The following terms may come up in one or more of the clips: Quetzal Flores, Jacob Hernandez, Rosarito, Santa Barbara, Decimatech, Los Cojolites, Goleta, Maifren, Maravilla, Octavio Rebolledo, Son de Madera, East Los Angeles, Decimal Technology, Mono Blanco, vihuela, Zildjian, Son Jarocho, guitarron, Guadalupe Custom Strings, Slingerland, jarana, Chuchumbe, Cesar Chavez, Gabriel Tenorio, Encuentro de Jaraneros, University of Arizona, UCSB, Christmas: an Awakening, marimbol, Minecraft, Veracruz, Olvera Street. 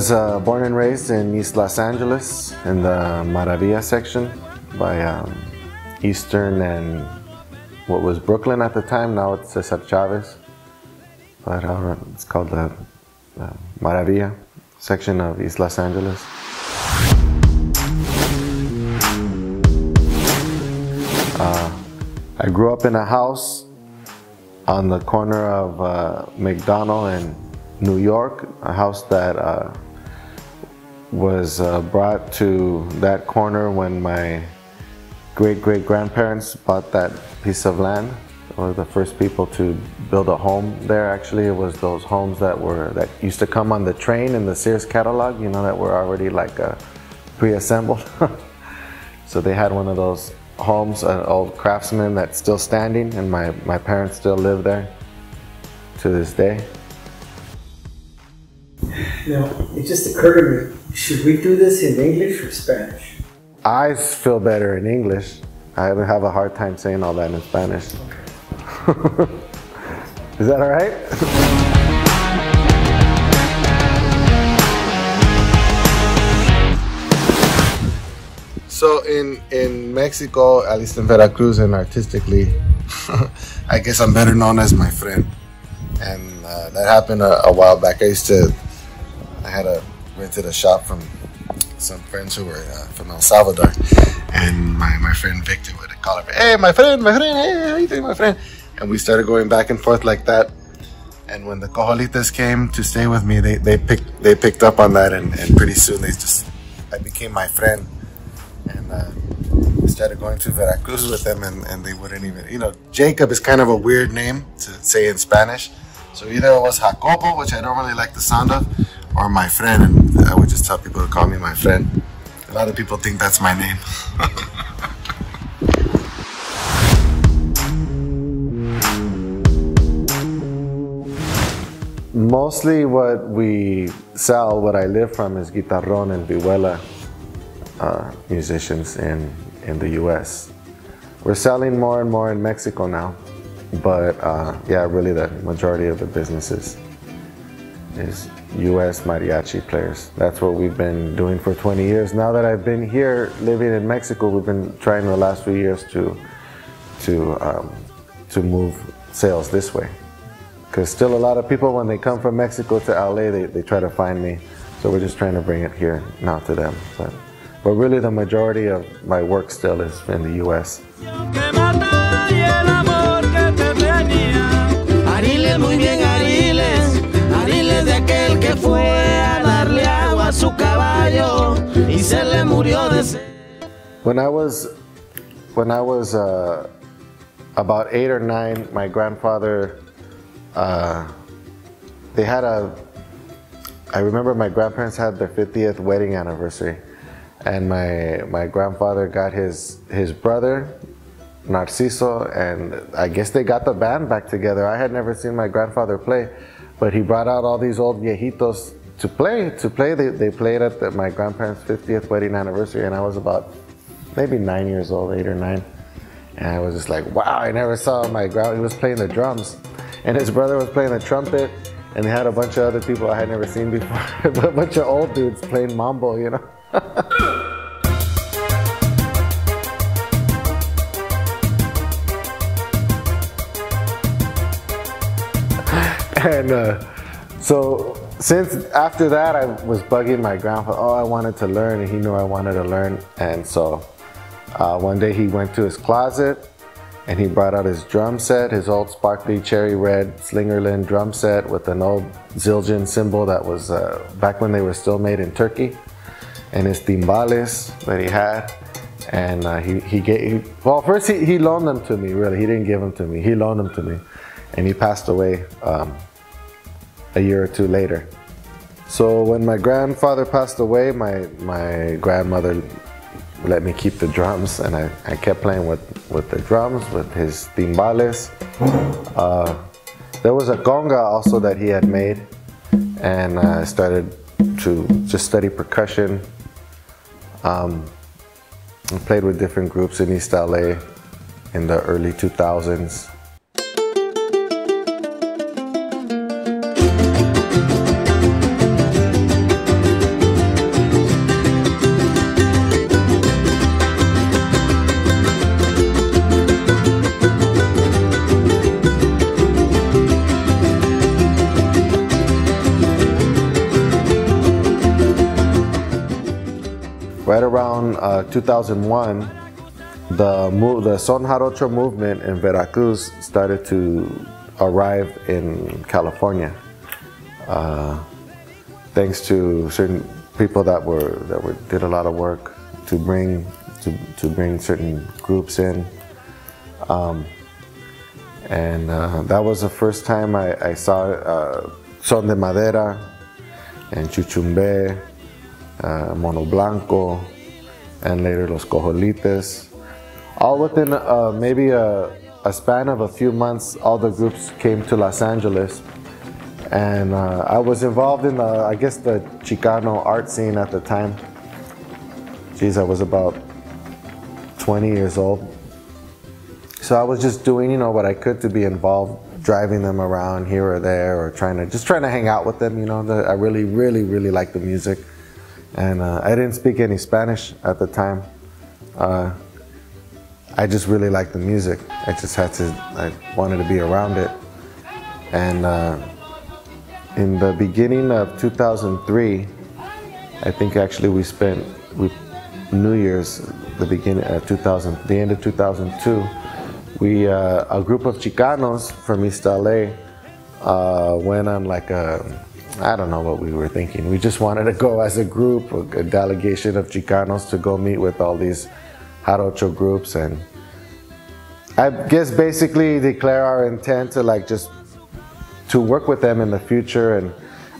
was born and raised in East Los Angeles in the Maravilla section by Eastern and what was Brooklyn at the time. Now it's Cesar Chavez, but it's called the Maravilla section of East Los Angeles. I grew up in a house on the corner of McDonald and New York, a house that was brought to that corner when my great-great-grandparents bought that piece of land. They were the first people to build a home there. Actually, it was those homes that used to come on the train in the Sears catalog, you know, that were already like pre-assembled. So they had one of those homes, an old Craftsman that's still standing, and my parents still live there to this day. Now, it just occurred to me, should we do this in English or Spanish? I feel better in English. I have a hard time saying all that in Spanish. Okay. Is that all right? So in Mexico, at least in Veracruz and artistically, I guess I'm better known as Maifren. And that happened a while back. I rented a shop from some friends who were from El Salvador, and my friend Victor would call her, "Hey, my friend, hey, how you doing, my friend?" And we started going back and forth like that. And when the Cojolites came to stay with me, they picked up on that, and pretty soon I became my friend, and started going to Veracruz with them, and they wouldn't even, Jacob is kind of a weird name to say in Spanish, so either it was Jacobo, which I don't really like the sound of, or my friend, and I would just tell people to call me my friend. A lot of people think that's my name. Mostly what we sell, what I live from, is guitarron and vihuela musicians in the US. We're selling more and more in Mexico now, but yeah, really the majority of the businesses is U.S. mariachi players. That's what we've been doing for 20 years. Now that I've been here living in Mexico, we've been trying the last few years to move sales this way. Because still a lot of people, when they come from Mexico to LA, they try to find me. So we're just trying to bring it here, not to them. But really the majority of my work still is in the U.S. When I was about 8 or 9, my grandfather, I remember my grandparents had their 50th wedding anniversary, and my grandfather got his brother Narciso, and I guess they got the band back together. I had never seen my grandfather play, but he brought out all these old viejitos to play. They played at my grandparents' 50th wedding anniversary, and I was about maybe 9 years old, 8 or 9. And I was just like, wow, I never saw my grandpa. He was playing the drums, and his brother was playing the trumpet, and they had a bunch of other people I had never seen before. A bunch of old dudes playing mambo, you know? And so since after that, I was bugging my grandpa. Oh, I wanted to learn, and he knew I wanted to learn. And so one day he went to his closet, and he brought out his drum set, his old sparkly cherry red Slingerland drum set with an old Zildjian cymbal that was back when they were still made in Turkey, and his timbales that he had. And he loaned them to me, really. He didn't give them to me. He loaned them to me. And he passed away a year or two later. So when my grandfather passed away, my grandmother let me keep the drums, and I kept playing with the drums, with his timbales. There was a conga also that he had made, and I started to just study percussion. I played with different groups in East LA in the early 2000s. 2001, the Son Jarocho movement in Veracruz started to arrive in California, thanks to certain people that did a lot of work to bring bring certain groups in, and that was the first time I saw Son de Madera and Chuchumbe, Mono Blanco, and later Los Cojolites. All within maybe a span of a few months, all the groups came to Los Angeles, and I was involved in I guess the Chicano art scene at the time. Geez, I was about 20 years old, so I was just doing, you know, what I could to be involved, driving them around here or there, or trying to hang out with them. You know, I really, really, really liked the music, and I didn't speak any Spanish at the time. I just really liked the music. I wanted to be around it. And in the beginning of 2003, I think actually we New Year's, the end of 2002, a group of Chicanos from East LA went on I don't know what we were thinking. We just wanted to go as a group, a delegation of Chicanos, to go meet with all these Jarocho groups, and I guess basically declare our intent to just work with them in the future. And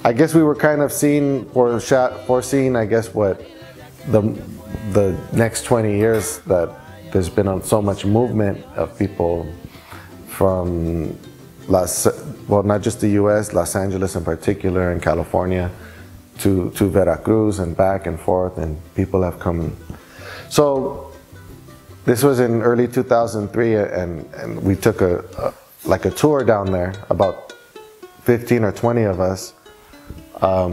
I guess we were kind of foreseeing, I guess, what the next 20 years, that there's been so much movement of people from not just the U.S., Los Angeles in particular, and California to Veracruz and back and forth, and people have come. So this was in early 2003, and we took a tour down there, about 15 or 20 of us. I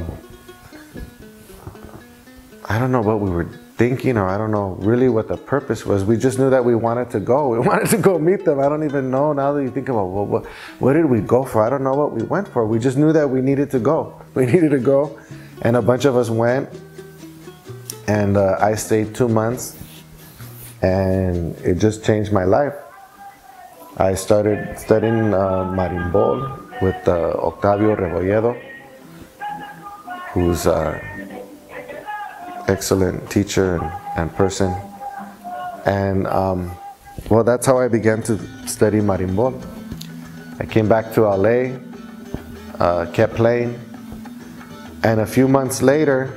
don't know what we were thinking, or I don't know really what the purpose was. We just knew that we wanted to go. We wanted to go meet them. I don't even know, now that you think about what did we go for? I don't know what we went for. We just knew that we needed to go. We needed to go, and a bunch of us went, and I stayed 2 months. And it just changed my life. I started studying marimbol with Octavio Rebolledo, who's an excellent teacher and person. And well, that's how I began to study marimbol. I came back to LA, kept playing, and a few months later,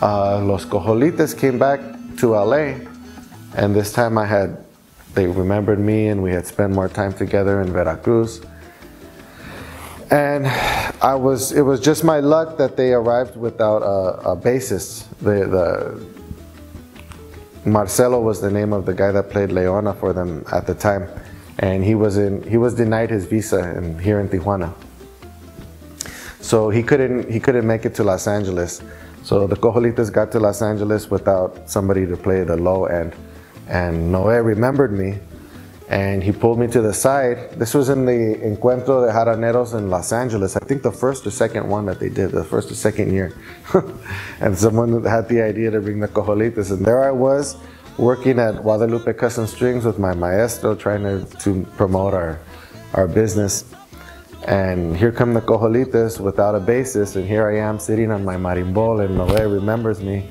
Los Cojolites came back to LA. And this time they remembered me, and we had spent more time together in Veracruz. And it was just my luck that they arrived without a bassist. Marcelo was the name of the guy that played Leona for them at the time. And he was denied his visa here in Tijuana. So he couldn't make it to Los Angeles. So the Cojolites got to Los Angeles without somebody to play the low end. And Noé remembered me, and he pulled me to the side. This was in the Encuentro de Jaraneros in Los Angeles. I think the first or second one that they did, the first or second year. And someone had the idea to bring the Cojolites. And there I was, working at Guadalupe Custom Strings with my maestro, trying to promote our business. And here come the Cojolites without a bassist, and here I am sitting on my marimbol, and Noé remembers me.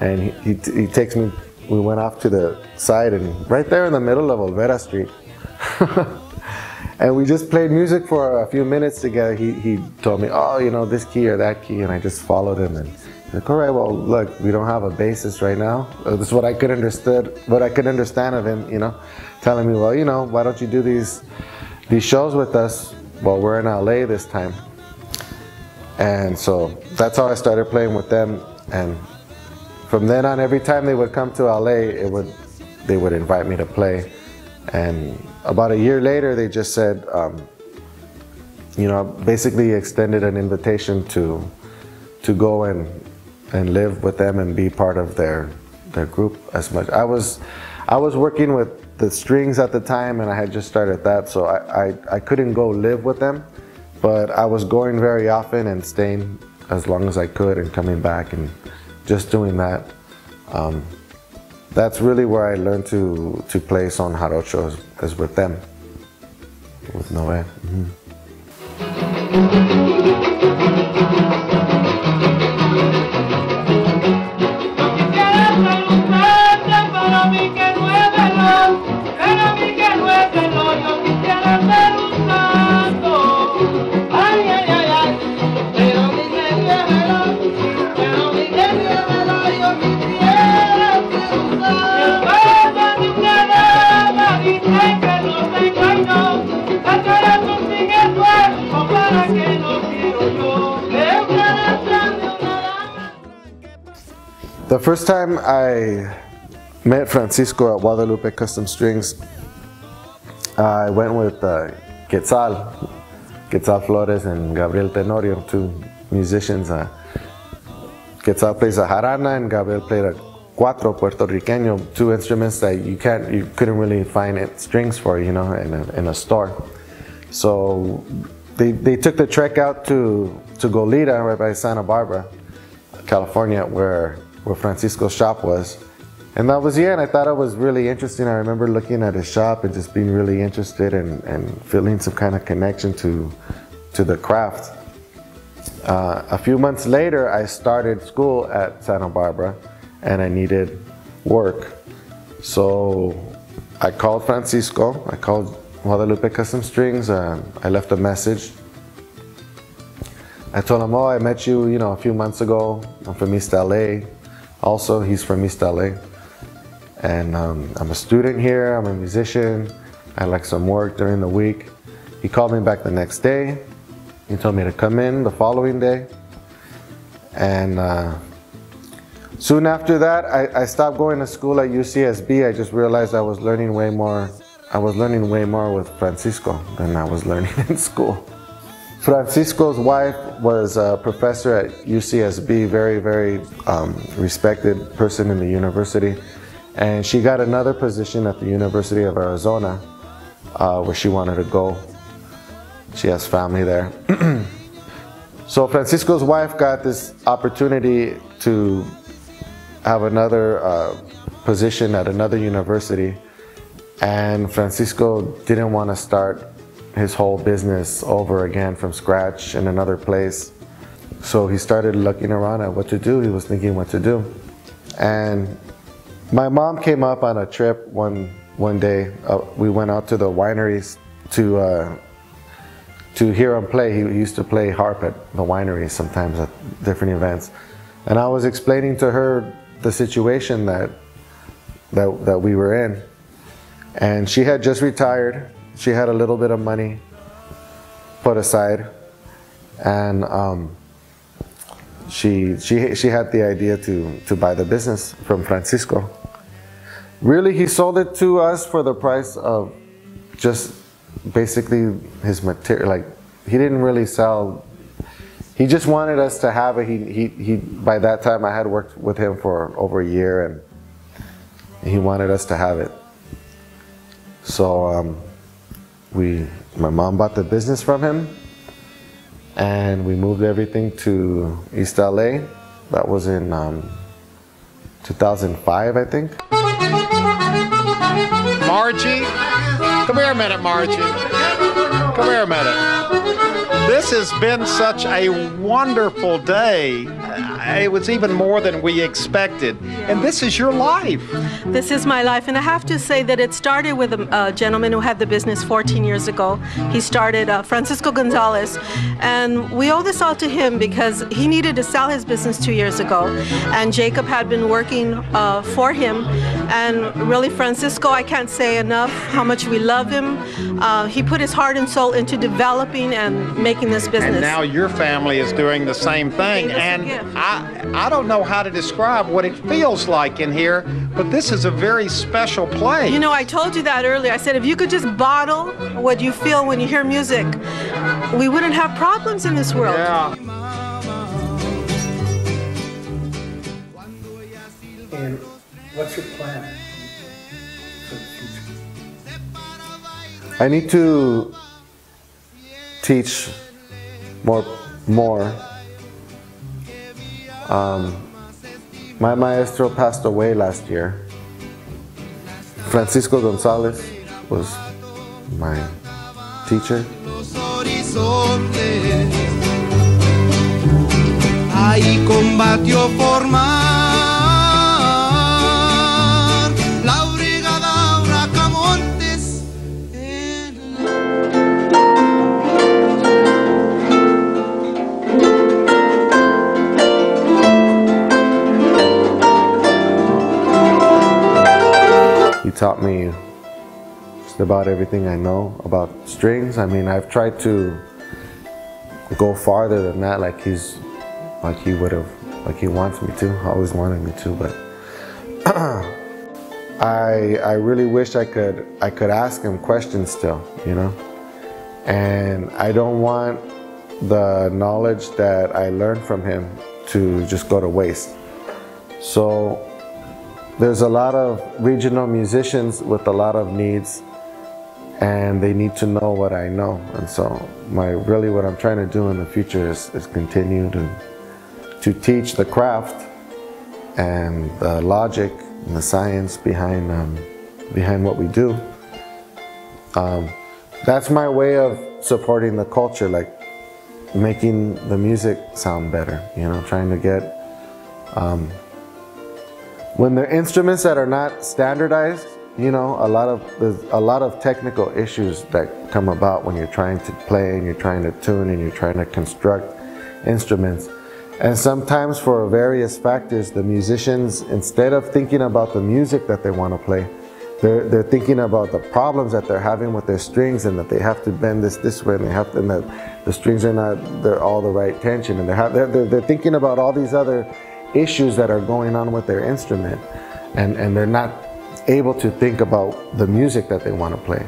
And he takes me. We went off to the side, and right there in the middle of Olvera Street. And we just played music for a few minutes together. He told me, oh, you know, this key or that key, and I just followed him. And he's like, all right, well, look, we don't have a bassist right now. That's what I could understand of him, you know, telling me, well, you know, why don't you do these shows with us while we're in LA this time? And so that's how I started playing with them. And from then on, every time they would come to LA, they would invite me to play. And about a year later, they just said, you know, basically extended an invitation to go and live with them and be part of their group as much. I was working with the strings at the time, and I had just started that, so I couldn't go live with them, but I was going very often and staying as long as I could and coming back and just doing that. that's really where I learned to play Son Jarocho, is with them, with Noé. The first time I met Francisco at Guadalupe Custom Strings, I went with Quetzal Flores and Gabriel Tenorio, two musicians. Quetzal plays a jarana and Gabriel played a cuatro, Puerto Riqueño, two instruments that you couldn't really find strings for, you know, in a store. So they took the trek out to Goleta, right by Santa Barbara, California, where Francisco's shop was. And that was, yeah, and I thought it was really interesting. I remember looking at his shop and just being really interested and feeling some kind of connection to the craft. A few months later, I started school at Santa Barbara and I needed work. So I called Francisco, I called Guadalupe Custom Strings, I left a message. I told him, oh, I met you, you know, a few months ago. I'm from East LA. Also, he's from East LA. And I'm a student here, I'm a musician. I like some work during the week. He called me back the next day. He told me to come in the following day. And soon after that, I stopped going to school at UCSB. I just realized I was learning way more with Francisco than I was learning in school. Francisco's wife was a professor at UCSB, very, very respected person in the university. And she got another position at the University of Arizona, where she wanted to go. She has family there. So Francisco's wife got this opportunity to have another position at another university. And Francisco didn't want to start his whole business over again from scratch in another place. So he started looking around at what to do. He was thinking what to do. And my mom came up on a trip one day. We went out to the wineries to hear him play. He used to play harp at the wineries sometimes at different events. And I was explaining to her the situation that we were in. And she had just retired. She had a little bit of money put aside, and she had the idea to buy the business from Francisco. Really, he sold it to us for the price of just basically his material. Like, he didn't really sell. He just wanted us to have it. He by that time I had worked with him for over a year, and he wanted us to have it. So. My mom bought the business from him, and we moved everything to East LA. That was in 2005, I think. Margie, come here a minute, Margie. Come here a minute. This has been such a wonderful day. It was even more than we expected. And this is your life. This is my life. And I have to say that it started with a gentleman who had the business 14 years ago. He started, Francisco Gonzalez. And we owe this all to him because he needed to sell his business 2 years ago. And Jacob had been working for him. And really, Francisco, I can't say enough how much we love him. He put his heart and soul into developing and making this business. And now your family is doing the same thing. And I don't know how to describe what it feels like in here, but this is a very special place. You know, I told you that earlier. I said if you could just bottle what you feel when you hear music, we wouldn't have problems in this world. Yeah. And what's your plan for the future? I need to teach more. My maestro passed away last year, Francisco Gonzalez was my teacher. He taught me just about everything I know about strings. I mean, I've tried to go farther than that, like he wants me to, always wanted me to, but I really wish I could ask him questions still, you know? And I don't want the knowledge that I learned from him to just go to waste. So there's a lot of regional musicians with a lot of needs, and they need to know what I know. And so really what I'm trying to do in the future is continue to teach the craft and the logic and the science behind, behind what we do. That's my way of supporting the culture, like making the music sound better, you know, trying to get, when they're instruments that are not standardized, you know, there's a lot of technical issues that come about when you're trying to play and you're trying to tune and you're trying to construct instruments. And sometimes for various factors, the musicians, instead of thinking about the music that they want to play, they're thinking about the problems that they're having with their strings, and that they have to bend this way, and they have to, and that the strings are not, they're all the right tension, and they're thinking about all these other issues that are going on with their instrument, and they're not able to think about the music that they want to play.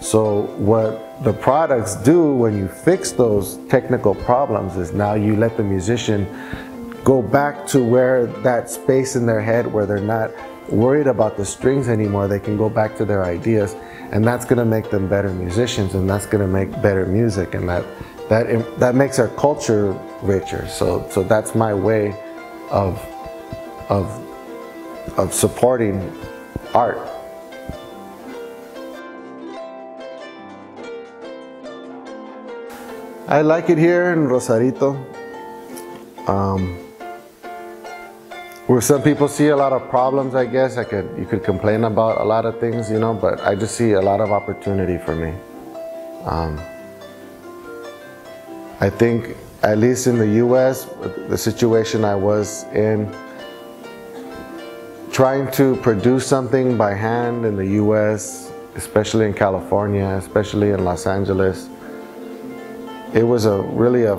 So what the products do when you fix those technical problems is now you let the musician go back to where that space in their head where they're not worried about the strings anymore, they can go back to their ideas, and that's going to make them better musicians, and that's going to make better music, and that makes our culture richer. So that's my way of supporting art. I like it here in Rosarito. Where some people see a lot of problems, I guess you could complain about a lot of things, you know, but I just see a lot of opportunity for me. I think, at least in the U.S., the situation I was in, trying to produce something by hand in the U.S., especially in California, especially in Los Angeles, it was I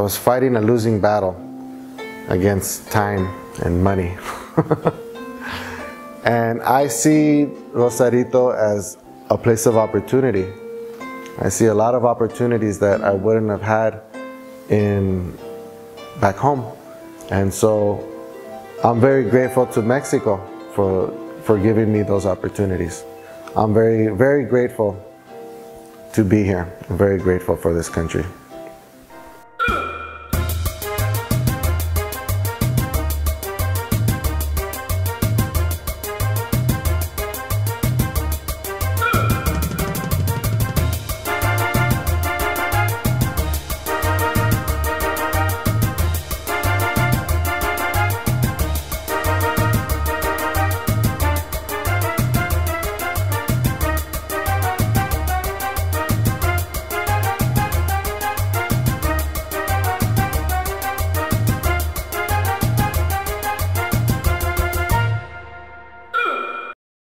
was fighting a losing battle against time and money. And I see Rosarito as a place of opportunity. I see a lot of opportunities that I wouldn't have had back home. And so I'm very grateful to Mexico for giving me those opportunities. I'm very, very grateful to be here. I'm very grateful for this country.